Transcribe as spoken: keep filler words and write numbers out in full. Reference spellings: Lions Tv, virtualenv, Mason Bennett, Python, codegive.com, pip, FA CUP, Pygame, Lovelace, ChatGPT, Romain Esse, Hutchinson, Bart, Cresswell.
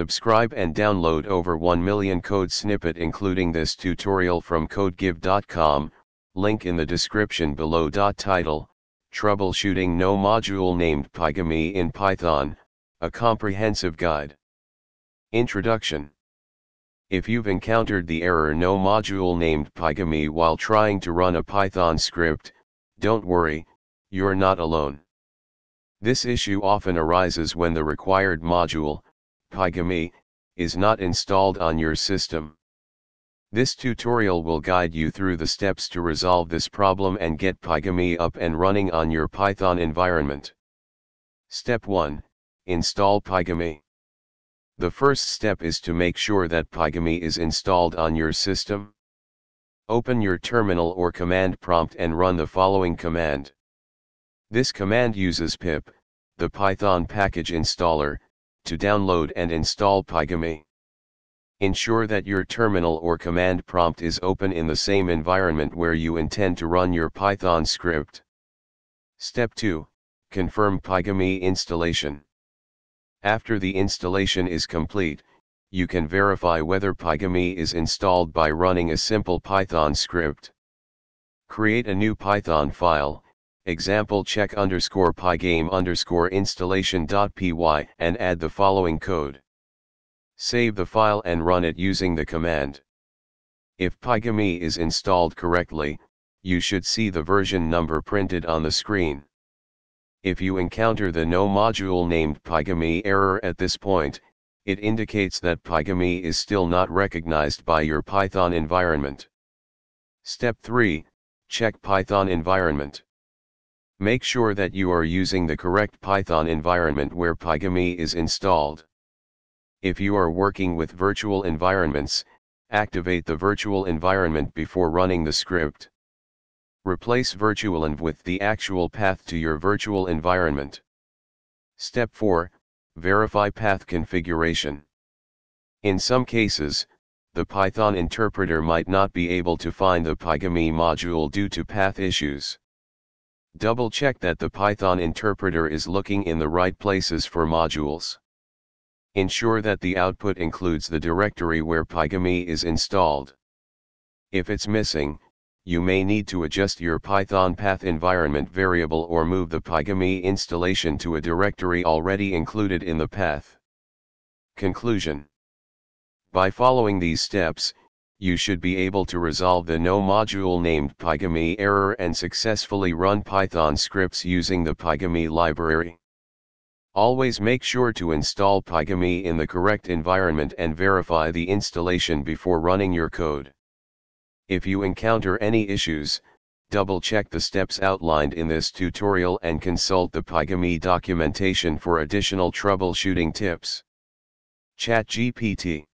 Subscribe and download over one million code snippet including this tutorial from codegive dot com, link in the description below. Title: Troubleshooting No Module Named Pygame in Python, a Comprehensive Guide. Introduction. If you've encountered the error No Module Named Pygame while trying to run a Python script, don't worry, you're not alone. This issue often arises when the required module, Pygame, is not installed on your system. This tutorial will guide you through the steps to resolve this problem and get Pygame up and running on your Python environment. Step one. Install Pygame. The first step is to make sure that Pygame is installed on your system. Open your terminal or command prompt and run the following command. This command uses pip, the Python package installer, to download and install Pygame. Ensure that your terminal or command prompt is open in the same environment where you intend to run your Python script. Step two. Confirm Pygame installation. After the installation is complete, you can verify whether Pygame is installed by running a simple Python script. Create a new Python file, example check underscore pygame underscore installation dot py, and add the following code. Save the file and run it using the command. If Pygame is installed correctly, you should see the version number printed on the screen. If you encounter the no module named Pygame error at this point, it indicates that Pygame is still not recognized by your Python environment. Step three. Check Python environment. Make sure that you are using the correct Python environment where Pygame is installed. If you are working with virtual environments, activate the virtual environment before running the script. Replace virtualenv with the actual path to your virtual environment. Step four. Verify path configuration. In some cases, the Python interpreter might not be able to find the Pygame module due to path issues. Double-check that the Python interpreter is looking in the right places for modules. Ensure that the output includes the directory where Pygame is installed. If it's missing, you may need to adjust your Python path environment variable or move the Pygame installation to a directory already included in the path. Conclusion. By following these steps, you should be able to resolve the no module named Pygame error and successfully run Python scripts using the Pygame library. Always make sure to install Pygame in the correct environment and verify the installation before running your code. If you encounter any issues, double-check the steps outlined in this tutorial and consult the Pygame documentation for additional troubleshooting tips. ChatGPT